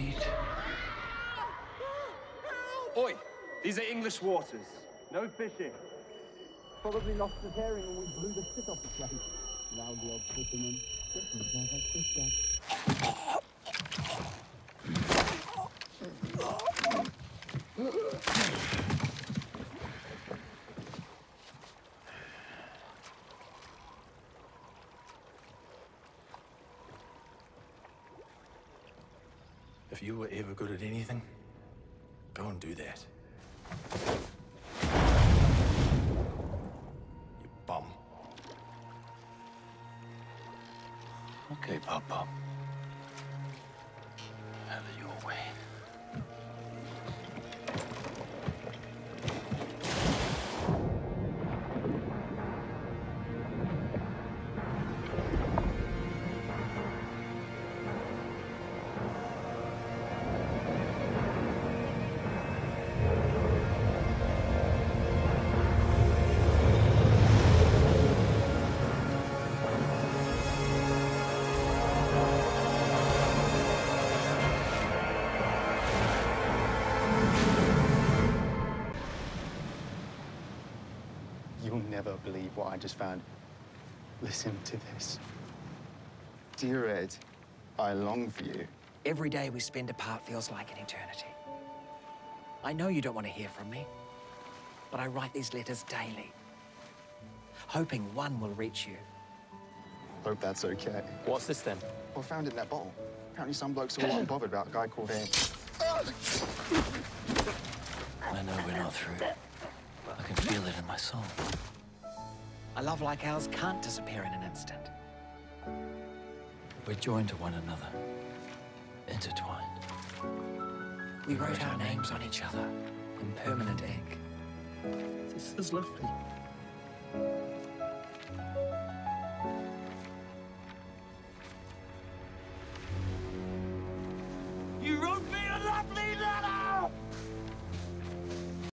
feet. Oi! These are English waters. No fishing. Probably lost his herring when we blew the shit off the place. Loud the old fisherman. If you were ever good at anything, go and do that. You bum. Okay, Papa. Have it your way. Never believe what I just found. Listen to this. Dear Ed, I long for you. Every day we spend apart feels like an eternity. I know you don't want to hear from me, but I write these letters daily, hoping one will reach you. Hope that's okay. What's this then? Well, found it in that bottle. Apparently some blokes are all bothered about a guy called Ed. I know we're not through. I can feel it in my soul. A love like ours can't disappear in an instant. We're joined to one another, intertwined. We wrote our names on each other in permanent ink. This is lovely.